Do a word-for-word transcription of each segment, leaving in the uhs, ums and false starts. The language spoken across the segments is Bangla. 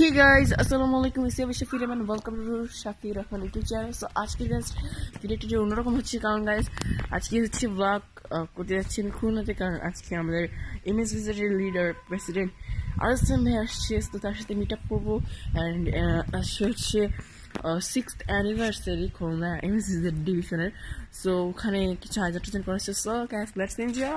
Hey guys, Assalamualaikum. This is Shafi Rahman. Welcome to Shafi Rahman YouTube channel. So, आज के guys video जो उन्होंने को मच्छी काम guys आज के अच्छे vlog कुछ अच्छे निकून होते कारण आज के हमारे M S V Z leader president आरसम है अच्छे तो ताकि तो meet up को and अच्छे sixth anniversary खोलना है M S V Z divisional. So खाने की चाय जरूर चल करो so guys let's enjoy.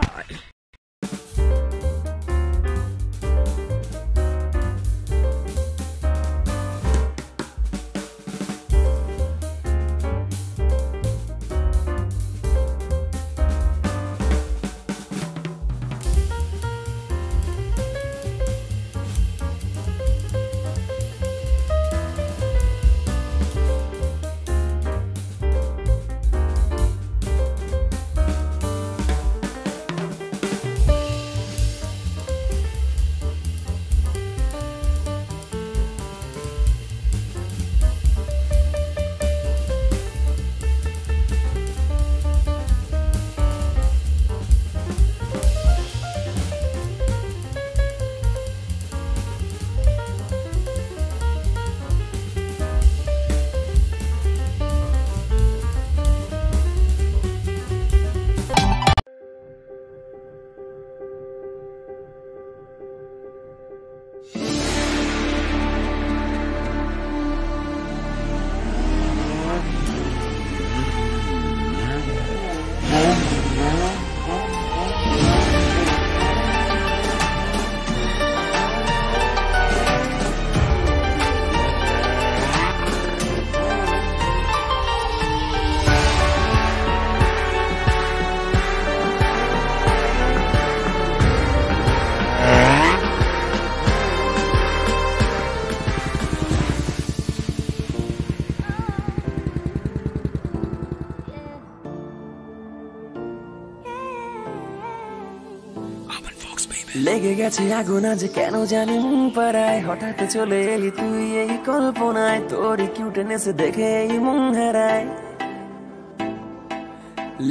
লেগে গেছে আগুন আজ কেন জানি মন পারায় হঠাৎ চলে এলি তুই এই কল্পনায় তোর কিউটনেস দেখে এই মন হারায়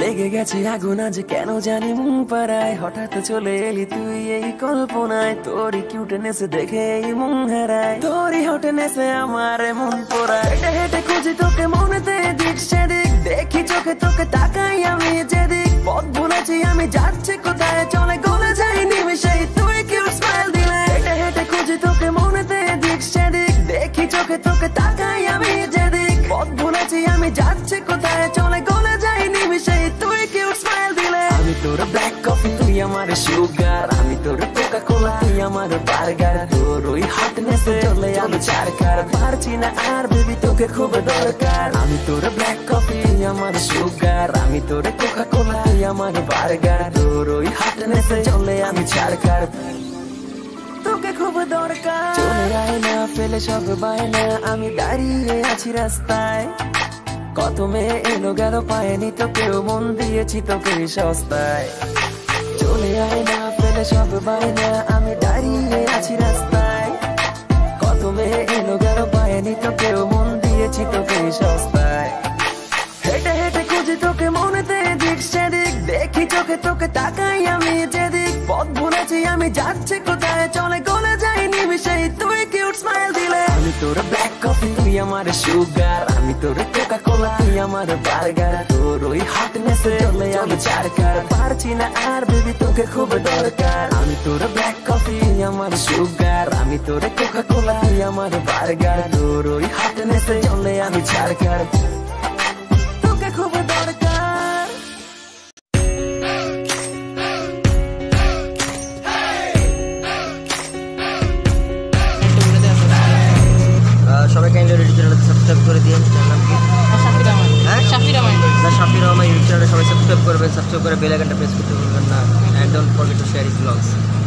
লেগে গেছে আগুন আজ কেন জানি মন পারায় হঠাৎ চলে এলি তুই এই কল্পনায় তোর কিউটনেস দেখে এই মন হারায় তোর হটনেস আমার মন পোড়ায় হেঁটে হেঁটে খুঁজি তোকে মনেতে দিক সেদিক দেখি চোখে তোকে তাকাই আমি যেদিক পথ ভুলেছি আমি যাচ্ছি কোথায় চলে গলে যাই তোকে তাকাই আমি যেদিক পথ ভুলেছি আমি যাচ্ছি কোথায় চলে গলে যাইনি বিষয় তুই কিউট স্মাইল দিলে আমি তোর ব্ল্যাক কফি তুই আমার সুগার আমি তোর কোকা কোলা তুই আমার বার্গার তোর ওই হটনেসে চলে আমি চারকার পারছি না আর বেবি তোকে খুব দরকার আমি তোর ব্ল্যাক কফি তুই আমার সুগার আমি তোর কোকা কোলা তুই আমার বার্গার তোর ওই হটনেসে চলে আমি চারকার তোকে খুব দরকার চলে আয় না ফেলে সব বায়না আমি দাঁড়িয়ে আছি রাস্তায় কত মেয়ে এলো গেল পায়নি তো কেউ মন দিয়েছি তোকে সস্তায় চলে আয় না ফেলে সব বায়না আমি দাঁড়িয়ে আছি রাস্তায় কত মেয়ে এলো গেল পায়নি তো কেউ মন দিয়েছি তোকে সস্তায় হেঁটে হেঁটে খুঁজি তোকে মনেতে দিক সেদিক দেখি চোখে তোকে তাকাই আমি যেদিক পথ ভুলেছি আমি যাচ্ছি কোথায় চলে গলে যাইনি বিষয় তুই কিউট স্মাইল দিলে আমি তোর ব্ল্যাক কফি তুই আমার সুগার আমি তোর কোকা কোলা তুই আমার বার্গার তোর ওই হটনেসে চলে আমি চারকার পারছি না আর বেবি তোকে খুব দরকার আমি তোর ব্ল্যাক কফি আমার সুগার আমি তোর কোকা কোলা তুই আমার বার্গার তোর ওই হটনেসে চলে আমি চারকার সবাই কাইন্ডলি ইউটিউব চ্যানেলটা সাবস্ক্রাইব করে দিন তার নাম কি শাফি রহমান হ্যাঁ শাফি রহমান না শাফি রহমান ইউটিউব চ্যানেলটা সবাই সাবস্ক্রাইব করবেন সাবস্ক্রাইব করে বেল আইকনটা প্রেস করতে ভুলবেন না and don't forget to share his blogs